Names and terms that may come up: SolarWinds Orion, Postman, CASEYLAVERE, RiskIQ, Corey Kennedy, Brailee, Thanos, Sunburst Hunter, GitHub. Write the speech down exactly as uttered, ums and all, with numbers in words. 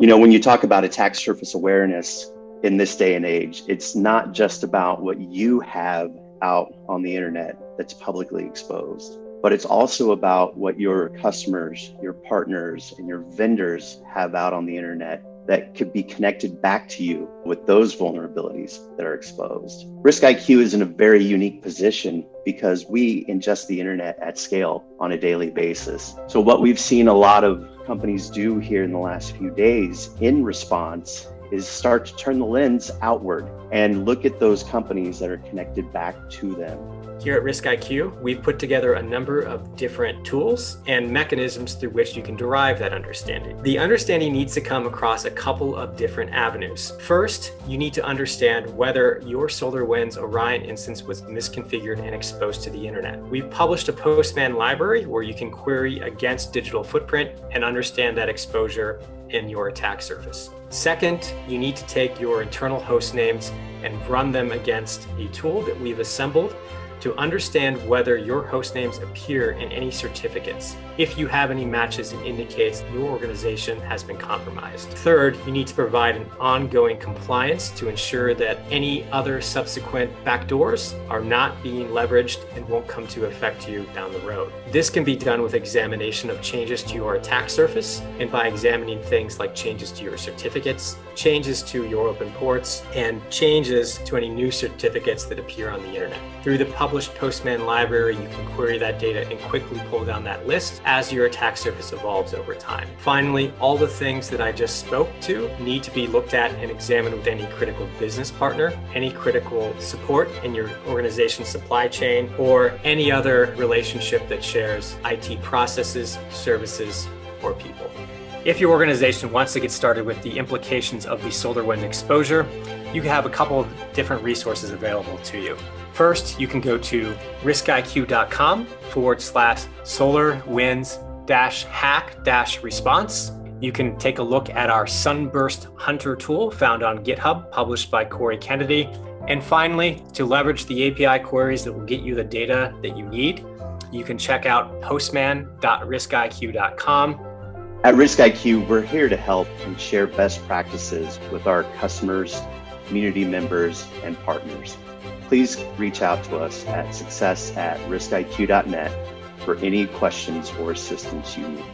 You know, when you talk about attack surface awareness in this day and age, it's not just about what you have out on the internet that's publicly exposed, but it's also about what your customers, your partners, and your vendors have out on the internet that could be connected back to you with those vulnerabilities that are exposed. RiskIQ is in a very unique position because we ingest the internet at scale on a daily basis. So what we've seen a lot of companies do here in the last few days in response is start to turn the lens outward and look at those companies that are connected back to them. Here at RiskIQ, we've put together a number of different tools and mechanisms through which you can derive that understanding. The understanding needs to come across a couple of different avenues. First, you need to understand whether your SolarWinds Orion instance was misconfigured and exposed to the internet. We've published a Postman library where you can query against digital footprint and understand that exposure in your attack surface. Second, you need to take your internal host names and run them against a tool that we've assembled to understand whether your host names appear in any certificates. If you have any matches, it indicates your organization has been compromised. Third, you need to provide an ongoing compliance to ensure that any other subsequent backdoors are not being leveraged and won't come to affect you down the road. This can be done with examination of changes to your attack surface and by examining things like changes to your certificates, changes to your open ports, and changes to any new certificates that appear on the internet. Through the published Postman library, you can query that data and quickly pull down that list as your attack surface evolves over time. Finally, all the things that I just spoke to need to be looked at and examined with any critical business partner, any critical support in your organization's supply chain, or any other relationship that shares I T processes, services, or people. If your organization wants to get started with the implications of the SolarWinds exposure, you have a couple of different resources available to you. First, you can go to riskiq.com forward slash SolarWinds dash hack dash response. You can take a look at our Sunburst Hunter tool found on GitHub, published by Corey Kennedy. And finally, to leverage the A P I queries that will get you the data that you need, you can check out postman dot risk I Q dot com. At RiskIQ, we're here to help and share best practices with our customers, community members, and partners. Please reach out to us at success at risk I Q dot net for any questions or assistance you need.